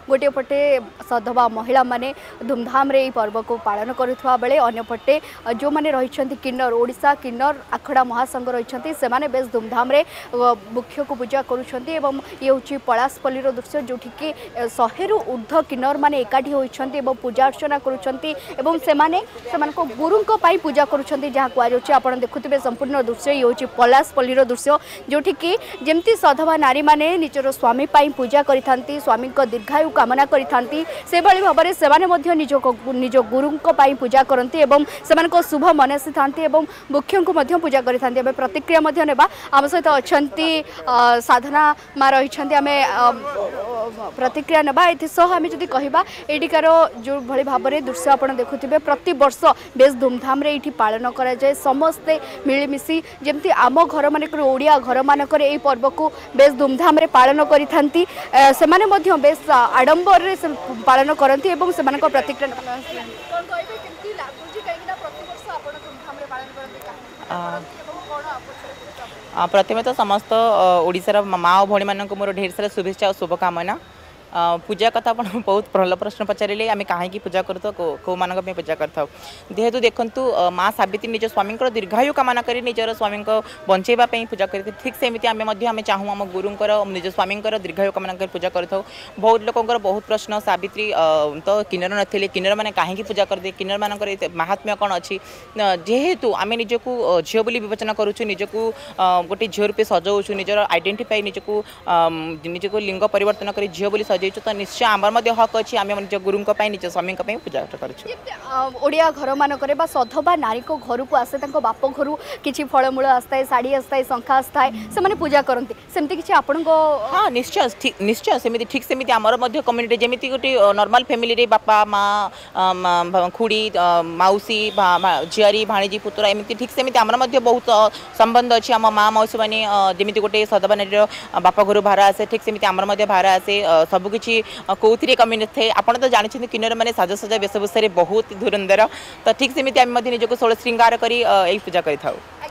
गोटे पटे सधवा महिला माने धूमधाम रे पर्व को पालन करुवा बेले अन्य पटे जो माने रही किन्नर ओडिशा किन्नर आखड़ा महासंघ रही से बेस धूमधाम रे मुख्य को पूजा करुँचे। ये हूँ पलाशपल्लीर दृश्य जोठी कि 100 ऊर्ध किन्नर माने एकाठी होती पूजा अर्चना करुँच गुरु पूजा करुँच जहाँ कहुचे। आप देखुवे संपूर्ण दृश्य ये हूँ पलाशपल्लीर दृश्य जोठी कि जमती सधवा नारी मैंने निजर स्वामी पूजा करते स्वामी दीर्घायु कामना करिथांती से भली भाबरे सेमाने मध्य निज गुरुंको पाई पूजा करंती एवं सेमानको शुभ मनसि थांती एवं मुख्यंको मध्य पूजा करिथांती। एवं प्रतिक्रिया मध्य नेबा आम सहित अछंती साधना मा रहिछंती आमे प्रतिक्रिया नेबा एथि सह आमे जदि कहिबा एडिकार जो भली भाबरे दृश्य आपण देखुथिबे प्रति वर्ष बेस धूमधाम रे एठी पालन करा जाय समस्ते मिली मिसी जेमति आम घर मानकर ओडिया घर मानकर एई पर्व को बेस धूमधाम रे पालन करिथांती सेमाने मध्य बेस आडंबर रे पालन करती एवं प्रतिक्रिया प्रथमे तो समस्त ओडिशा रा माँ और भणी मानक मोर ढेर सारा शुभेच्छा और शुभकामना। पूजा कथा आप बहुत भल प्रश्न पचारे आम कहीं पूजा कर पूजा कर जेहेतु देखु माँ सावित्री निज स्वामी दीर्घायु कामना कर निजर स्वामी बचाई पूजा कर ठीक सेमती आम चाहूँ आम गुरुंर निज स्वामी दीर्घायु कामना कर पूजा कर बहुत लोकंर बहुत प्रश्न सावित्री तो किन्नर नथिले किन्नर मैंने कहीं पूजा करते किन्नर मानक महात्म्य कौन अच्छी जेहेतु आम निजक झील बोली बेचना करुचु निजक गोटे झील रूपे सजाऊँ निजर आइडेंटिफाई निजक लिंग परिवर्तन कर झील बोली तो निश्चय आम हक अच्छी आम निज गुरु निज स्वामी पूजा करोड़िया घर मानक सधवा नारी को घर को आसे बाप घर किसी फलमूल आसताए शाढ़ी आसताए शंखा आसताए से पूजा करती सेमती किसी आपण को हाँ निश्चय निश्चय सेमती ठीक सेमती आमर कम्युनिटी जमी गोटे नॉर्मल फैमिली रे बापा माँ खुड़ी मौसी झियारी भाणीजी पुतुरा एमती ठीक सेमती आमर बहुत संबंध अच्छी आम माँ मौसी मैंने जमी गोटे सधवा नारी बाप घर भारा आसे ठीक सेमती आमर भारा आसे सब किछि कौतिरे कमी थे आपन तो जानि किन्नर माने साजसजा वेशभूषा बहुत धुरंधर तो ठीक सेमती आम निजक षोल श्रृंगार करी पूजा करि थाउ।